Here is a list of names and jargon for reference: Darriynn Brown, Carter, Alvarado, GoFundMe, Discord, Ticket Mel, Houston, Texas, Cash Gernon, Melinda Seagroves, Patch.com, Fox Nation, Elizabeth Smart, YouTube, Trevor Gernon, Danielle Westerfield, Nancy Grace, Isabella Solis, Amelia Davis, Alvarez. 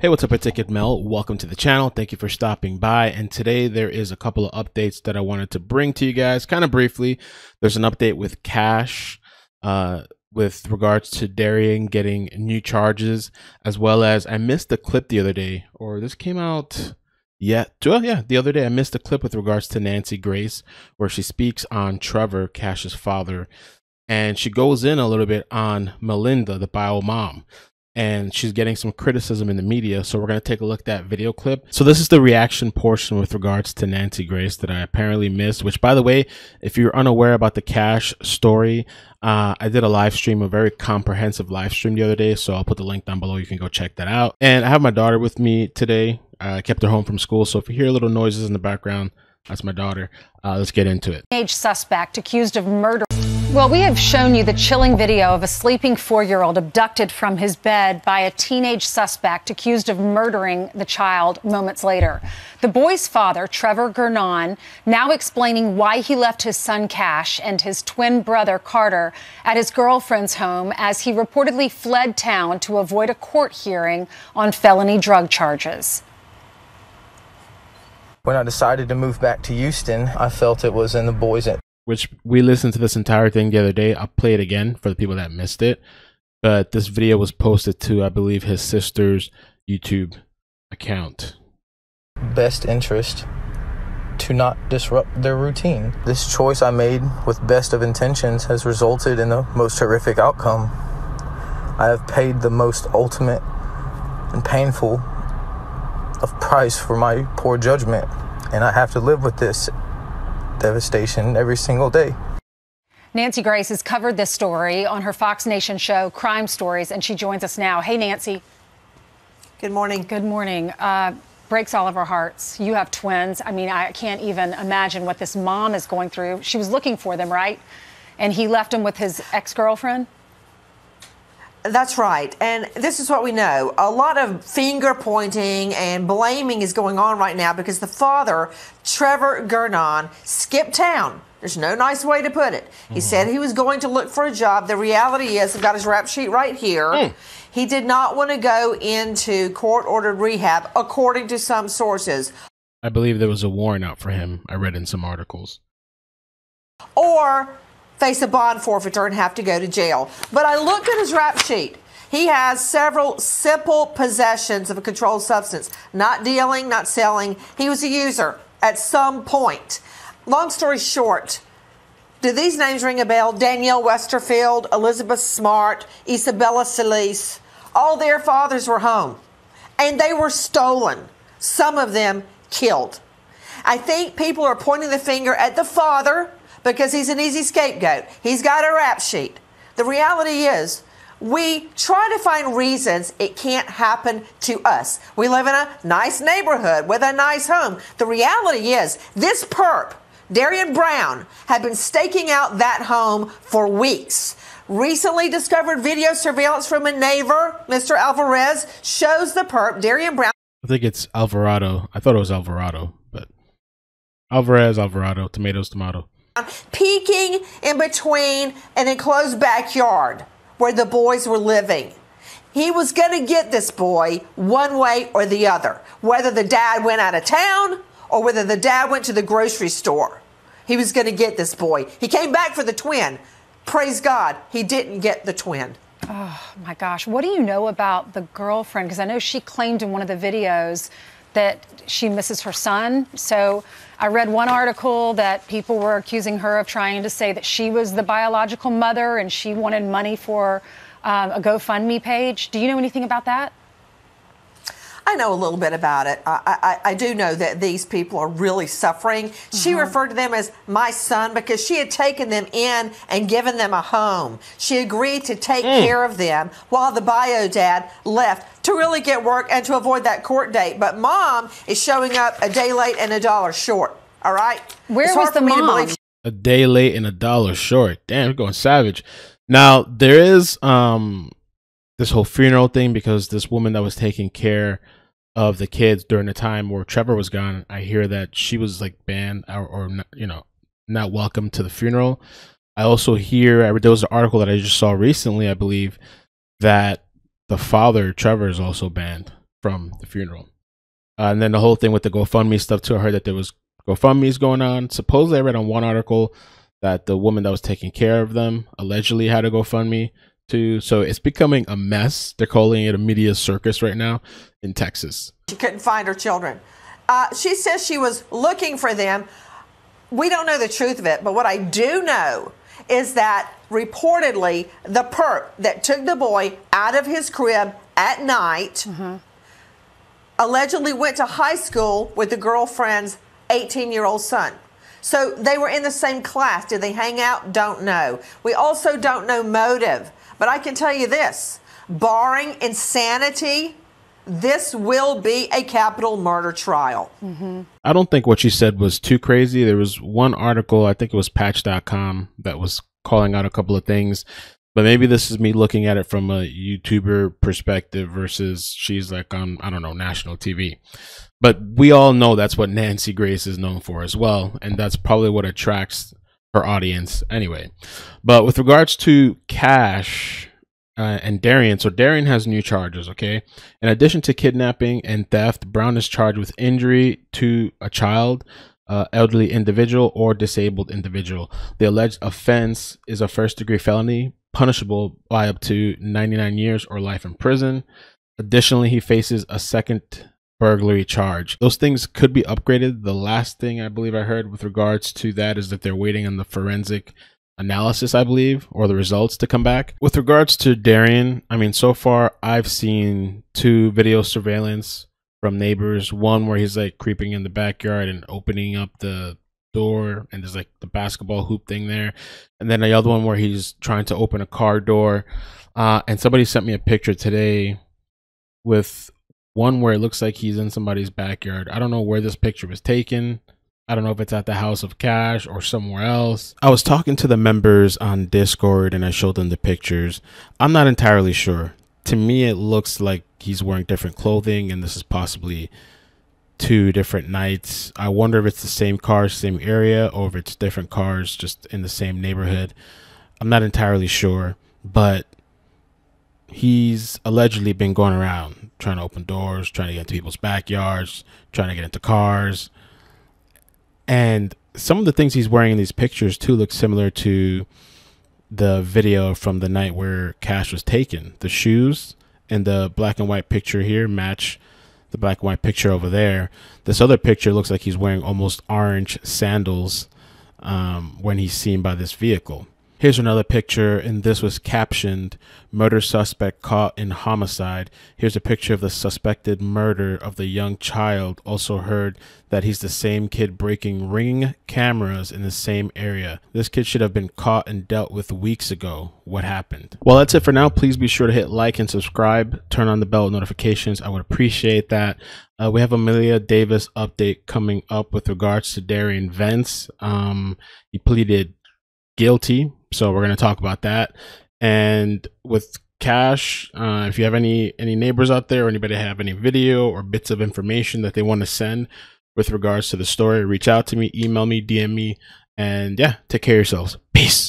Hey, what's up, Ticket Mel? Welcome to the channel. Thank you for stopping by. And today there is a couple of updates that I wanted to bring to you guys kind of briefly. There's an update with Cash with regards to Darriynn getting new charges, as well as I missed the clip the other day, or this came out. Yeah, the other day I missed a clip with regards to Nancy Grace, where she speaks on Trevor, Cash's father, and she goes in a little bit on Melinda, the bio mom, and she's getting some criticism in the media. So we're going to take a look at that video clip. So this is the reaction portion with regards to Nancy Grace that I apparently missed, which, by the way, if you're unaware about the Cash story, I did a live stream, a very comprehensive live stream the other day. So I'll put the link down below. You can go check that out. And I have my daughter with me today. I kept her home from school, so if you hear little noises in the background, that's my daughter. Let's get into it. Teenage suspect accused of murder. Well, we have shown you the chilling video of a sleeping 4-year-old abducted from his bed by a teenage suspect accused of murdering the child moments later. The boy's father, Trevor Gernon, now explaining why he left his son Cash and his twin brother Carter at his girlfriend's home as he reportedly fled town to avoid a court hearing on felony drug charges. When I decided to move back to Houston, I felt it was in the boys. Which we listened to this entire thing the other day. I'll play it again for the people that missed it. But this video was posted to, I believe, his sister's YouTube account. Best interest to not disrupt their routine. This choice I made with best of intentions has resulted in the most horrific outcome. I have paid the most ultimate and painful of price for my poor judgment, and I have to live with this devastation every single day. Nancy Grace has covered this story on her Fox Nation show, Crime Stories, and she joins us now. Hey, Nancy. Good morning. Good morning. Breaks all of our hearts. You have twins. I mean, I can't even imagine what this mom is going through. She was looking for them, right? And he left them with his ex-girlfriend? That's right. And this is what we know. A lot of finger pointing and blaming is going on right now because the father, Trevor Gernon, skipped town. There's no nice way to put it. He said he was going to look for a job. The reality is, I've got his rap sheet right here. He did not want to go into court-ordered rehab, according to some sources. I believe there was a warrant out for him. I read in some articles. Or face a bond forfeiture and have to go to jail. But I looked at his rap sheet. He has several simple possessions of a controlled substance. Not dealing, not selling. He was a user at some point. Long story short, do these names ring a bell? Danielle Westerfield, Elizabeth Smart, Isabella Solis, all their fathers were home. And they were stolen. Some of them killed. I think people are pointing the finger at the father, because he's an easy scapegoat. He's got a rap sheet. The reality is, we try to find reasons it can't happen to us. We live in a nice neighborhood with a nice home. The reality is, this perp, Darriynn Brown, had been staking out that home for weeks. Recently discovered video surveillance from a neighbor, Mr. Alvarez, shows the perp, Darriynn Brown. I think it's Alvarado. I thought it was Alvarado, but Alvarez, Alvarado, tomatoes, tomato. Peeking in between an enclosed backyard where the boys were living. He was going to get this boy one way or the other, whether the dad went out of town or whether the dad went to the grocery store. He was going to get this boy. He came back for the twin. Praise God, he didn't get the twin. Oh, my gosh. What do you know about the girlfriend? Because I know she claimed in one of the videos that she misses her son. So I read one article that people were accusing her of trying to say that she was the biological mother and she wanted money for a GoFundMe page. Do you know anything about that? I know a little bit about it. I do know that these people are really suffering. She referred to them as my son because she had taken them in and given them a home. She agreed to take care of them while the bio dad left to really get work and to avoid that court date. But mom is showing up a day late and $1 short. All right. Where was the mom? A day late and $1 short. Damn, we're going savage. Now, there is this whole funeral thing because this woman that was taking care of the kids during the time where Trevor was gone, I hear that she was like banned or you know, not welcome to the funeral. I also hear there was an article that I just saw recently, I believe, that the father Trevor is also banned from the funeral. And then the whole thing with the GoFundMe stuff too. I heard that there was GoFundMe's going on. Supposedly, I read on one article that the woman that was taking care of them allegedly had a GoFundMe too. So it's becoming a mess. They're calling it a media circus right now in Texas. She couldn't find her children. She says she was looking for them. We don't know the truth of it, but what I do know is that reportedly the perp that took the boy out of his crib at night allegedly went to high school with the girlfriend's 18-year-old son. So they were in the same class. Did they hang out? Don't know. We also don't know motive. But I can tell you this, barring insanity, this will be a capital murder trial. I don't think what she said was too crazy. There was one article, I think it was Patch.com, that was calling out a couple of things. But maybe this is me looking at it from a YouTuber perspective versus she's like on, I don't know, national TV. But we all know that's what Nancy Grace is known for as well. And that's probably what attracts her audience anyway. But with regards to Cash and Darriynn, so Darriynn has new charges, okay? In addition to kidnapping and theft, Brown is charged with injury to a child, elderly individual, or disabled individual. The alleged offense is a first-degree felony, punishable by up to 99 years or life in prison. Additionally, he faces a second burglary charge. Those things could be upgraded. The last thing I believe I heard with regards to that is that they're waiting on the forensic analysis, I believe, or the results to come back. With regards to Darriynn, I mean, so far I've seen 2 video surveillance from neighbors. One where he's like creeping in the backyard and opening up the door, and there's like the basketball hoop thing there, and then the other one where he's trying to open a car door. And somebody sent me a picture today with one where it looks like he's in somebody's backyard. I don't know where this picture was taken. I don't know if it's at the house of Cash or somewhere else. I was talking to the members on Discord and I showed them the pictures. I'm not entirely sure. To me, it looks like he's wearing different clothing, and this is possibly 2 different nights. I wonder if it's the same car, same area, or if it's different cars just in the same neighborhood. I'm not entirely sure, but he's allegedly been going around trying to open doors, trying to get into people's backyards, trying to get into cars. And some of the things he's wearing in these pictures too look similar to the video from the night where Cash was taken. The shoes and the black and white picture here match the black and white picture over there. This other picture looks like he's wearing almost orange sandals when he's seen by this vehicle. Here's another picture, and this was captioned "Murder Suspect Caught in Homicide." Here's a picture of the suspected murder of the young child. Also heard that he's the same kid breaking Ring cameras in the same area. This kid should have been caught and dealt with weeks ago. What happened? Well, that's it for now. Please be sure to hit like and subscribe. Turn on the bell notifications. I would appreciate that. We have Amelia Davis update coming up with regards to Darriynn Vance. He pleaded guilty, so we're going to talk about that. And with Cash, if you have any neighbors out there, or anybody have any video or bits of information that they want to send with regards to the story, reach out to me, email me, DM me, and yeah, take care of yourselves. Peace.